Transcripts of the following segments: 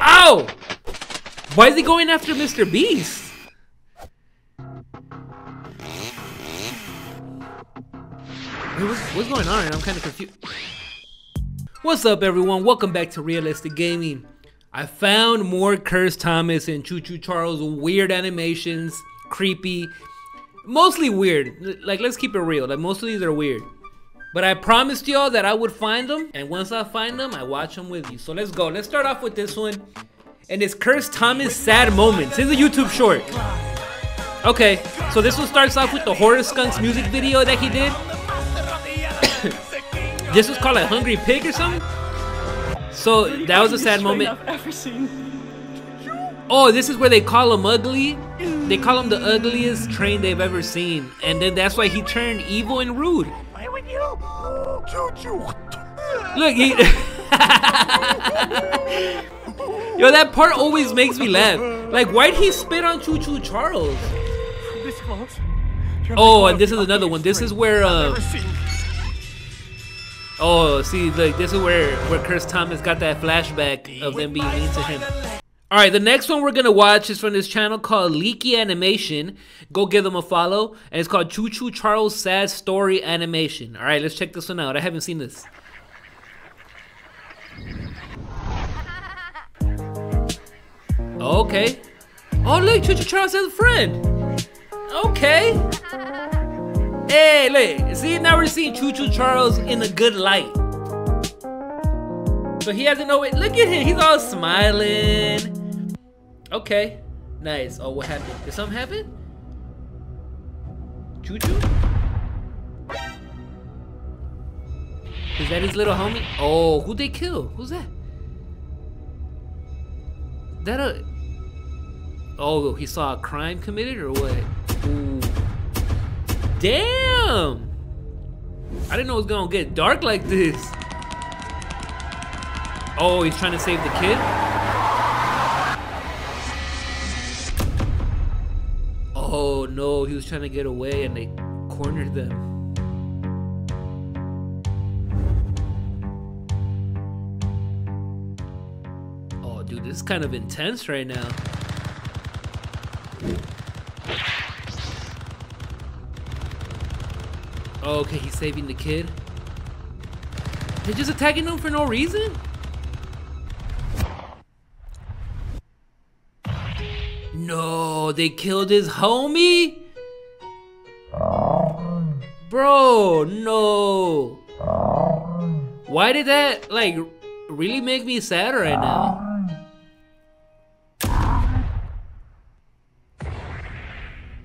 Ow! Why is he going after Mr. Beast? What's going on? I'm kind of confused. What's up, everyone? Welcome back to Realistic Gaming. I found more Cursed Thomas and Choo Choo Charles weird animations. Creepy. Mostly weird. Like, let's keep it real. Like, most of these are weird. But I promised y'all that I would find them. And once I find them, I watch them with you. So let's go. Let's start off with this one. And it's Cursed Thomas Sad Moments. Here's a YouTube short. Okay, so this one starts off with the Horror Skunks music video that he did. This was called a Hungry Pig or something? So that was a sad moment. Oh, this is where they call him ugly. They call him the ugliest train they've ever seen. And then that's why he turned evil and rude. Look, he... Yo, that part always makes me laugh. Like, why'd he spit on Choo Choo Charles? Oh, and this is another one. This is where... Oh, see, look, this is where Cursed Thomas got that flashback of them being mean to him. Alright, the next one we're going to watch is from this channel called Leaky Animation. Go give them a follow. And it's called Choo Choo Charles Sad Story Animation. Alright, let's check this one out. I haven't seen this. Okay. Oh, look, Choo Choo Charles has a friend. Okay. Hey, look, see, now we're seeing Choo Choo Charles in a good light. So he hasn't no way. Look at him, he's all smiling. Okay, nice. Oh, what happened? Did something happen? Choo Choo? Is that his little homie? Oh, who'd they kill? Who's that? That a... Oh, he saw a crime committed or what? Ooh. Damn! I didn't know it was gonna get dark like this. Oh, he's trying to save the kid? Oh no, he was trying to get away and they cornered them. Oh dude, this is kind of intense right now. Okay, he's saving the kid. They're just attacking him for no reason? No, they killed his homie? Bro, no. Why did that, like, really make me sad right now?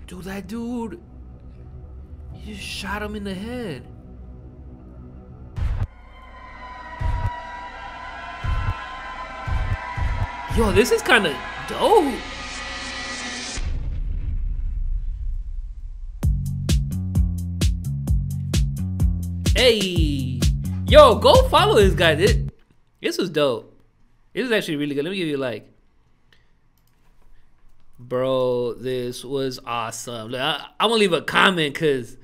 Dude, that dude... You just shot him in the head. Yo, this is kind of dope. Hey. Yo, go follow this guy. This was dope. This is actually really good. Let me give you a like. Bro, this was awesome. Look, I'm going to leave a comment because...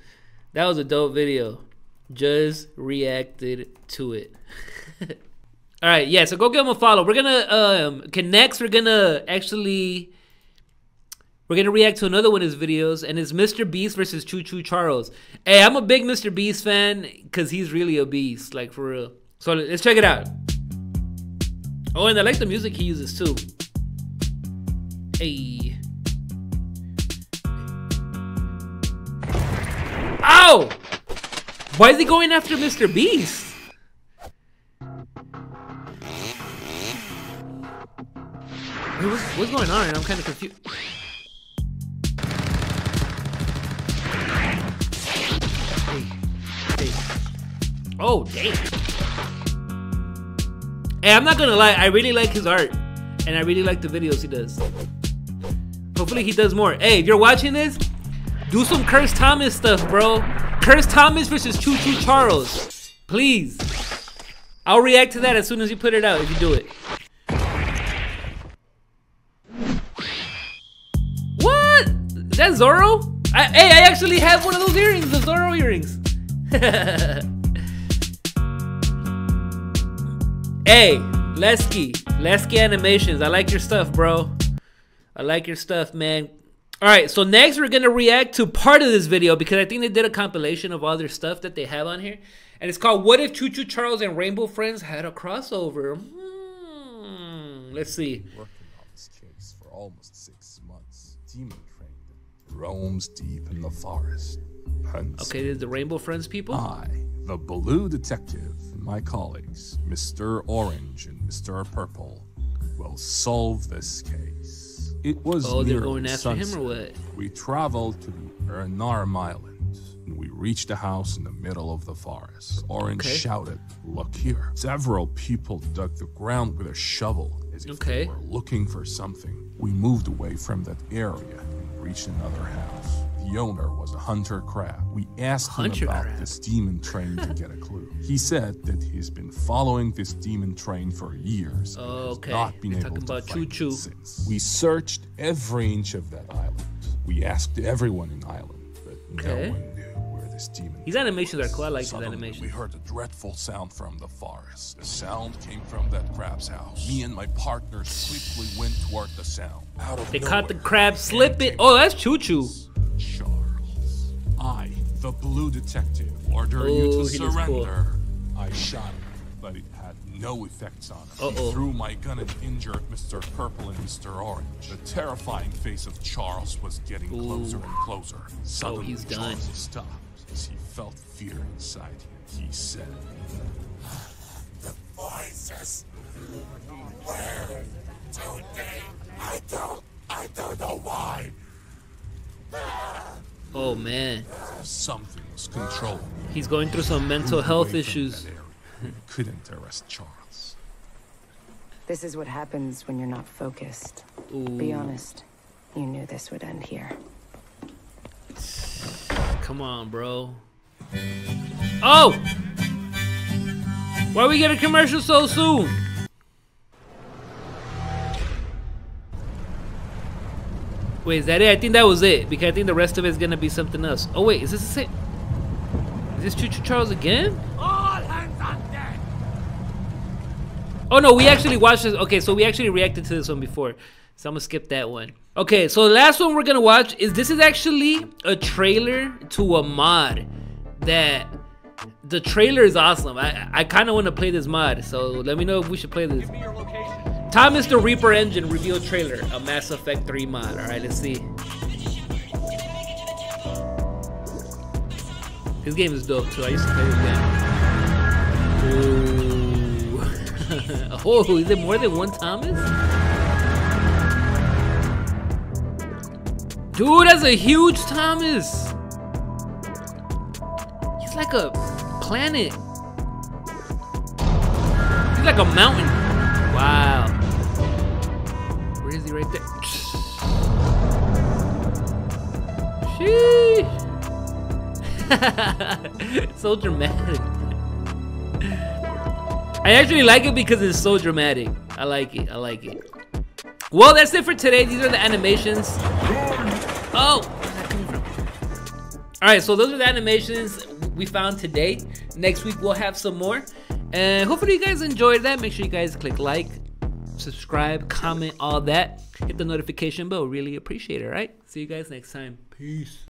That was a dope video. Just reacted to it. All right, yeah, so go give him a follow. We're going to, connect. We're going to actually, we're going to react to another one of his videos, and it's Mr. Beast versus Choo Choo Charles. Hey, I'm a big Mr. Beast fan because he's really a beast, like for real. So let's check it out. Oh, and I like the music he uses too. Hey. Ow! Why is he going after Mr. Beast? What's going on? I'm kind of confused. Hey. Hey. Oh, damn. Hey, I'm not gonna lie. I really like his art. And I really like the videos he does. Hopefully he does more. Hey, if you're watching this, do some Cursed Thomas stuff, bro. Cursed Thomas versus Choo Choo Charles. Please. I'll react to that as soon as you put it out, if you do it. What? Is that Zorro? Hey, I actually have one of those earrings, the Zorro earrings. Hey, Lesky, Leaky Animations. I like your stuff, bro. I like your stuff, man. Alright, so next we're going to react to part of this video because I think they did a compilation of all their stuff that they have on here. And it's called, What If Choo Choo Charles and Rainbow Friends Had a Crossover? Let's see. Working on this case for almost 6 months. Demon train that roams deep in the forest. Okay, this is the Rainbow Friends people. I, the Blue Detective, and my colleagues, Mr. Orange and Mr. Purple, will solve this case. It was they're going after him or what? We traveled to Ernarm Island, and we reached a house in the middle of the forest. Orange shouted, "Look here!" Several people dug the ground with a shovel as if they were looking for something. We moved away from that area and reached another house. The owner was a hunter crab. We asked him about this demon train to get a clue. He said that he's been following this demon train for years and has not been able to find it since. We searched every inch of that island. We asked everyone in Ireland, but no one knew where this demon was. These animations are cool. I like these animations. We heard a dreadful sound from the forest. The sound came from that crab's house. Me and my partner swiftly went toward the sound. Out of nowhere, caught the crab slipping. Oh, that's Choo Choo. Charles, I, the Blue Detective, order you to surrender. I shot him, but it had no effects on him. He threw my gun and injured Mr. Purple and Mr. Orange. The terrifying face of Charles was getting closer and closer. Suddenly, he's done. Charles stopped as he felt fear inside him. He said, "The voices. Where do they? I don't know why." Oh man, something was controlling. He's going through some mental health issues. Couldn't arrest Charles. This is what happens when you're not focused. Be honest, you knew this would end here. Come on, bro. Oh, why we get a commercial so soon? Wait, is that it? I think that was it, because I think the rest of it is going to be something else. Oh, wait, is this the same? Is this Choo Choo Charles again? All hands on deck! Oh, no, we actually watched this. Okay, so we actually reacted to this one before, so I'm going to skip that one. Okay, so the last one we're going to watch is, this is actually a trailer to a mod that... The trailer is awesome. I kind of want to play this mod, so let me know if we should play this. Give me your location. Thomas the Reaper Engine reveal trailer, a Mass Effect 3 mod. All right, let's see. This game is dope too. I used to play this game. Ooh. Oh, is it more than one Thomas? Dude, that's a huge Thomas. He's like a planet. He's like a mountain. Wow. Is he right there? Sheesh. So dramatic. I actually like it because it's so dramatic. I like it. I like it. Well, that's it for today. These are the animations. Oh, where's that coming from? All right, so those are the animations we found today. Next week we'll have some more, and hopefully you guys enjoyed that. Make sure you guys click like, subscribe, comment, all that. Hit the notification bell. Really appreciate it, all right? See you guys next time. Peace.